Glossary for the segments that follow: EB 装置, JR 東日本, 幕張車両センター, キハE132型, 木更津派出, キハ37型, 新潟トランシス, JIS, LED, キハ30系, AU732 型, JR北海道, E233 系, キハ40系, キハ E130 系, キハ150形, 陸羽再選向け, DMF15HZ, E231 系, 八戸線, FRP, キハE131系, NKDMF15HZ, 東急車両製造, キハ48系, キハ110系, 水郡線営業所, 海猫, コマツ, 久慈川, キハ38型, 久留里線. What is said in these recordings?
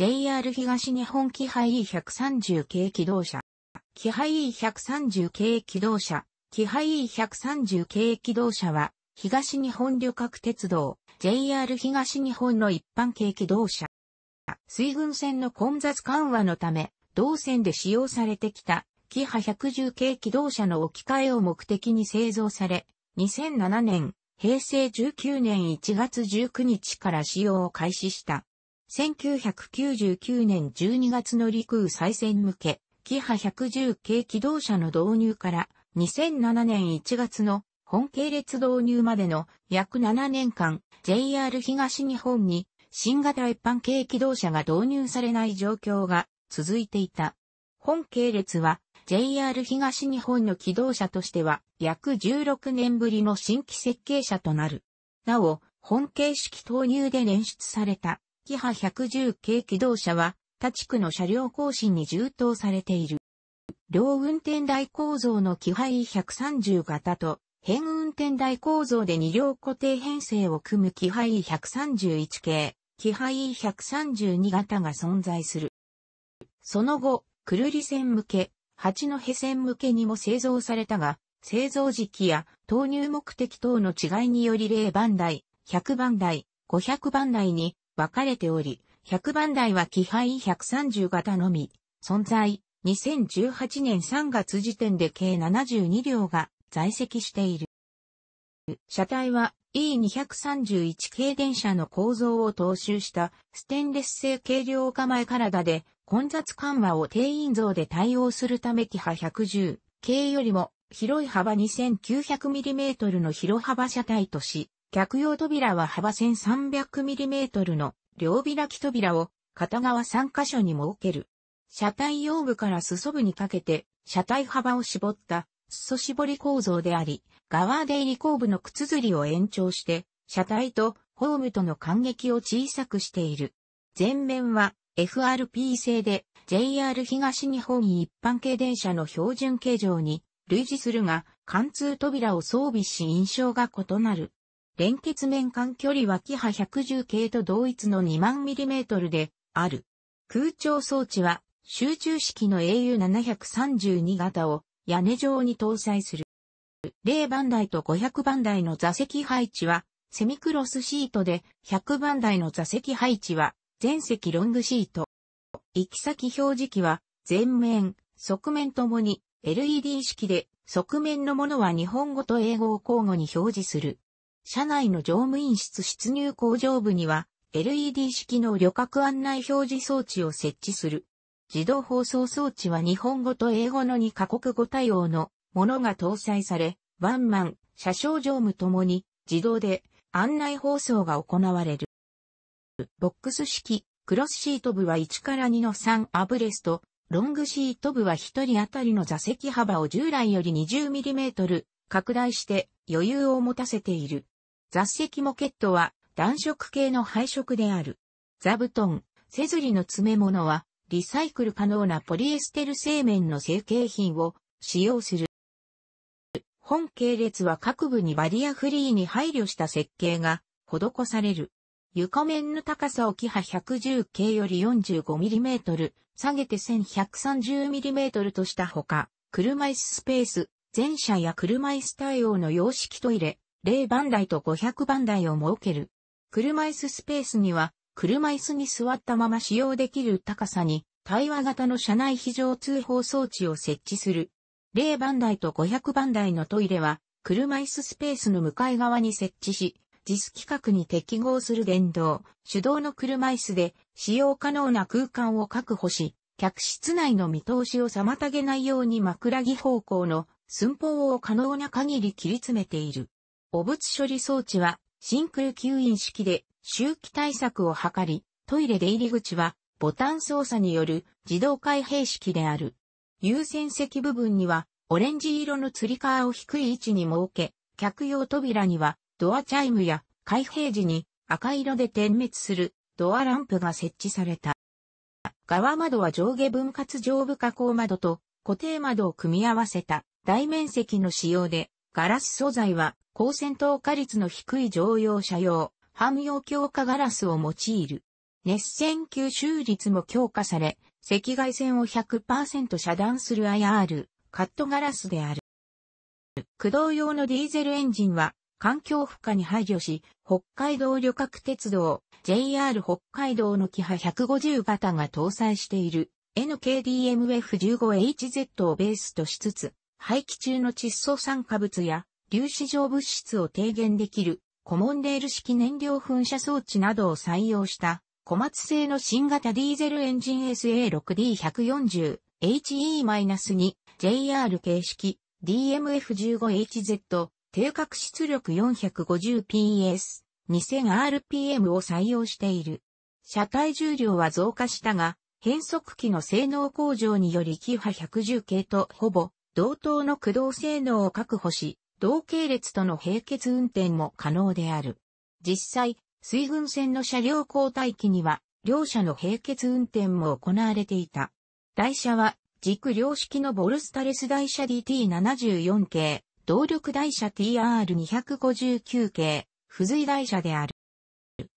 JR 東日本キハイ E130 系気動車、キハイ E130 系気動車、キハイ E130 系気動車は、東日本旅客鉄道、JR 東日本の一般系気動車。水郡線の混雑緩和のため、同線で使用されてきた、キハ110系気動車の置き換えを目的に製造され、2007年、平成19年1月19日から使用を開始した。1999年12月の陸羽再選向け、キハ110系気動車の導入から、2007年1月の本系列導入までの約7年間、JR 東日本に新型一般系気動車が導入されない状況が続いていた。本系列は JR 東日本の気動車としては約16年ぶりの新規設計車となる。なお、本形式投入で捻出された。キハ110系気動車は他地区の車両更新に充当されている。両運転台構造のキハE130型と変運転台構造で2両固定編成を組むキハE131系、キハE132型が存在する。その後、久留里線向け、八戸線向けにも製造されたが、製造時期や投入目的等の違いにより0番台、100番台、500番台に、分かれており、100番台はキハE130型のみ、存在、2018年3月時点で計72両が在籍している。車体は E231 系電車の構造を踏襲したステンレス製軽量構え体で混雑緩和を定員増で対応するためキハ110系よりも広い幅 2900mm の広幅車体とし、客用扉は幅 1300mm の両開き扉を片側3カ所に設ける。車体腰部から裾部にかけて車体幅を絞った裾絞り構造であり、側出入り後部の靴ずりを延長して車体とホームとの間隙を小さくしている。前面は FRP 製で JR 東日本一般系電車の標準形状に類似するが、貫通扉を装備し印象が異なる。連結面間距離はキハ110系と同一の2万 mm である。空調装置は集中式の AU732 型を屋根上に搭載する。0番台と500番台の座席配置はセミクロスシートで、100番台の座席配置は全席ロングシート。行き先表示器は前面、側面ともに LED 式で、側面のものは日本語と英語を交互に表示する。車内の乗務員室出入口上部には LED 式の旅客案内表示装置を設置する。自動放送装置は日本語と英語の2カ国語対応のものが搭載され、ワンマン、車掌乗務ともに自動で案内放送が行われる。ボックス式、クロスシート部は1から2の3アブレスト、ロングシート部は1人当たりの座席幅を従来より 20mm 拡大して余裕を持たせている。座席モケットは暖色系の配色である。座布団、セズリの詰め物はリサイクル可能なポリエステル製綿の成形品を使用する。本系列は各部にバリアフリーに配慮した設計が施される。床面の高さをキハ110系より 45mm、下げて 1130mm としたほか、車椅子スペース、全車や車椅子対応の洋式トイレ、0番台と500番台を設ける。車椅子スペースには、車椅子に座ったまま使用できる高さに、対話型の車内非常通報装置を設置する。0番台と500番台のトイレは、車椅子スペースの向かい側に設置し、JIS規格に適合する電動、手動の車椅子で、使用可能な空間を確保し、客室内の見通しを妨げないように枕木方向の寸法を可能な限り切り詰めている。汚物処理装置は真空吸引式で臭気対策を図り、トイレ出入り口はボタン操作による自動開閉式である。優先席部分にはオレンジ色のつり革を低い位置に設け、客用扉にはドアチャイムや開閉時に赤色で点滅するドアランプが設置された。側窓は上下分割上部加工窓と固定窓を組み合わせた大面積の使用で、ガラス素材は高線透過率の低い乗用車用、ハム用強化ガラスを用いる。熱線吸収率も強化され、赤外線を 100% 遮断する IR、カットガラスである。駆動用のディーゼルエンジンは、環境負荷に配慮し、北海道旅客鉄道、JR 北海道のキハ150型が搭載している NKDMF15HZ をベースとしつつ、排気中の窒素酸化物や粒子状物質を低減できるコモンレール式燃料噴射装置などを採用した小松製の新型ディーゼルエンジン SA6D140HE-2 JR 形式 DMF15HZ 低角出力 450PS 2000RPM を採用している。車体重量は増加したが、変速機の性能向上によりキハ110系とほぼ同等の駆動性能を確保し、同系列との並結運転も可能である。実際、水郡線の車両交代期には、両車の並結運転も行われていた。台車は、軸両式のボルスタレス台車 DT74 系、動力台車 TR259 系、付随台車である。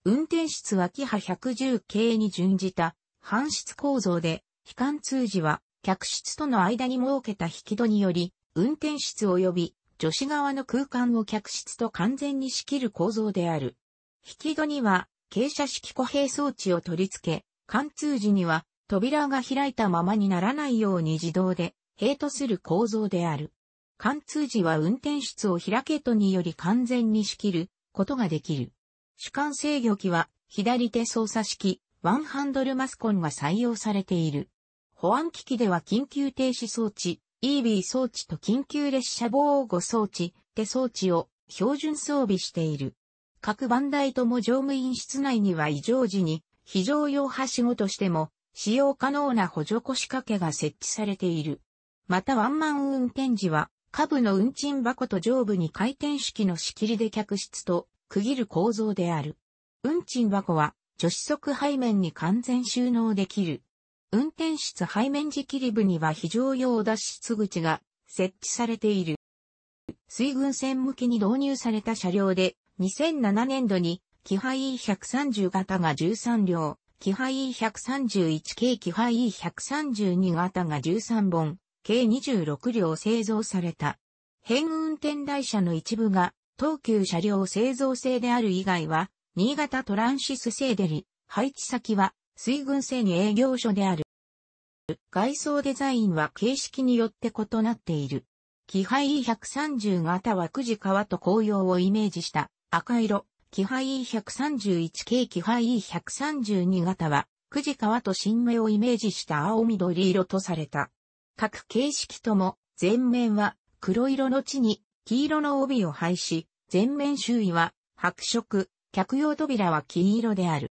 運転室はキハ110系に準じた、半室構造で、非貫通時は、客室との間に設けた引き戸により、運転室及び助手側の空間を客室と完全に仕切る構造である。引き戸には傾斜式固閉装置を取り付け、貫通時には扉が開いたままにならないように自動で閉とする構造である。貫通時は運転室を開け戸により完全に仕切ることができる。主幹制御機は左手操作式ワンハンドルマスコンが採用されている。保安機器では緊急停止装置、EB 装置と緊急列車防護装置、手装置を標準装備している。各番台とも乗務員室内には異常時に非常用はしごとしても使用可能な補助腰掛けが設置されている。またワンマン運転時は下部の運賃箱と上部に回転式の仕切りで客室と区切る構造である。運賃箱は助手側背面に完全収納できる。運転室背面仕切り部には非常用脱出口が設置されている。水郡線向きに導入された車両で2007年度にキハ E130 型が13両、キハ E131 系、キハ E132 型が13本、計26両製造された。変運転台車の一部が東急車両製造製である以外は新潟トランシス製であり、配置先は水郡線営業所である。外装デザインは形式によって異なっている。キハ E130 型は久慈川と紅葉をイメージした赤色。キハ E131 系、キハ E132 型は久慈川と新芽をイメージした青緑色とされた。各形式とも前面は黒色の地に黄色の帯を配し、前面周囲は白色、客用扉は金色である。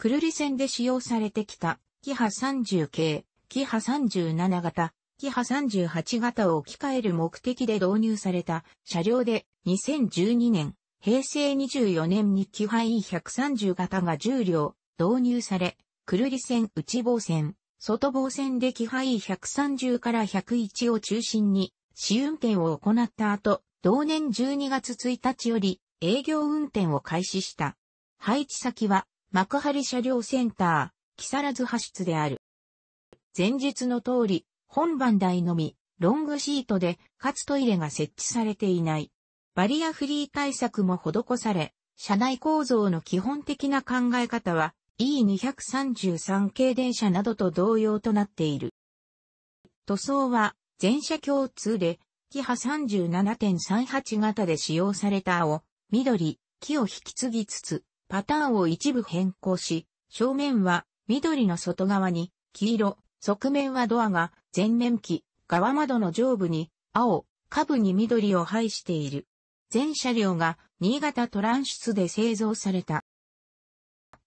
久留里線で使用されてきた、キハ30系、キハ37型、キハ38型を置き換える目的で導入された車両で、2012年、平成24年にキハ E130 型が10両導入され、久留里線内房線、外房線でキハ E130 から101を中心に試運転を行った後、同年12月1日より営業運転を開始した。配置先は、幕張車両センター、木更津派出である。前述の通り、本番台のみ、ロングシートで、かつトイレが設置されていない。バリアフリー対策も施され、車内構造の基本的な考え方は、E233 系電車などと同様となっている。塗装は、全車共通で、キハ 37.38 型で使用された青、緑、木を引き継ぎつつ、パターンを一部変更し、正面は緑の外側に黄色、側面はドアが前面機、側窓の上部に青、下部に緑を配している。全車両が新潟トランシスで製造された。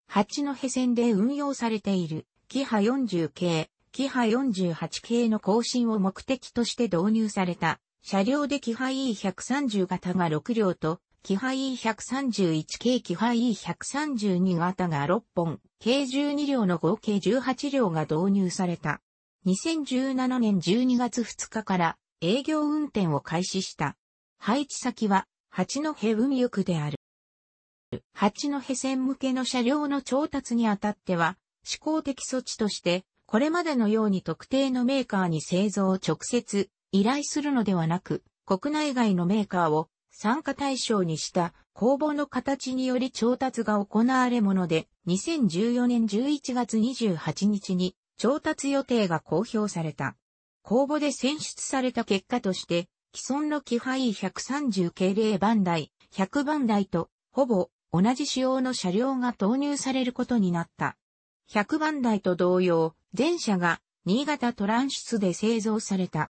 八戸線で運用されている、キハ40系、キハ48系の更新を目的として導入された、車両でキハ E130 型が6両と、キハ E131 系、キハ E132 型が6本、計12両の合計18両が導入された。2017年12月2日から営業運転を開始した。配置先は八戸運輸区である。八戸線向けの車両の調達にあたっては、試行的措置として、これまでのように特定のメーカーに製造を直接依頼するのではなく、国内外のメーカーを参加対象にした公募の形により調達が行われもので、2014年11月28日に調達予定が公表された。公募で選出された結果として、既存のキハイ130系0番台、100番台とほぼ同じ仕様の車両が投入されることになった。100番台と同様、全車が新潟トランシスで製造された。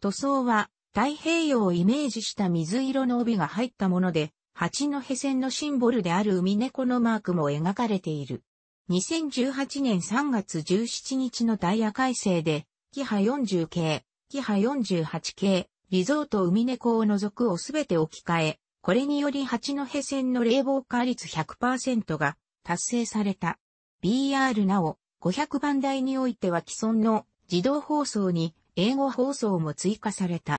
塗装は太平洋をイメージした水色の帯が入ったもので、八戸線のシンボルである海猫のマークも描かれている。2018年3月17日のダイヤ改正で、キハ40系、キハ48系、リゾート海猫を除くをすべて置き換え、これにより八戸線の冷房化率 100% が達成された。BR なお、500番台においては既存の自動放送に英語放送も追加された。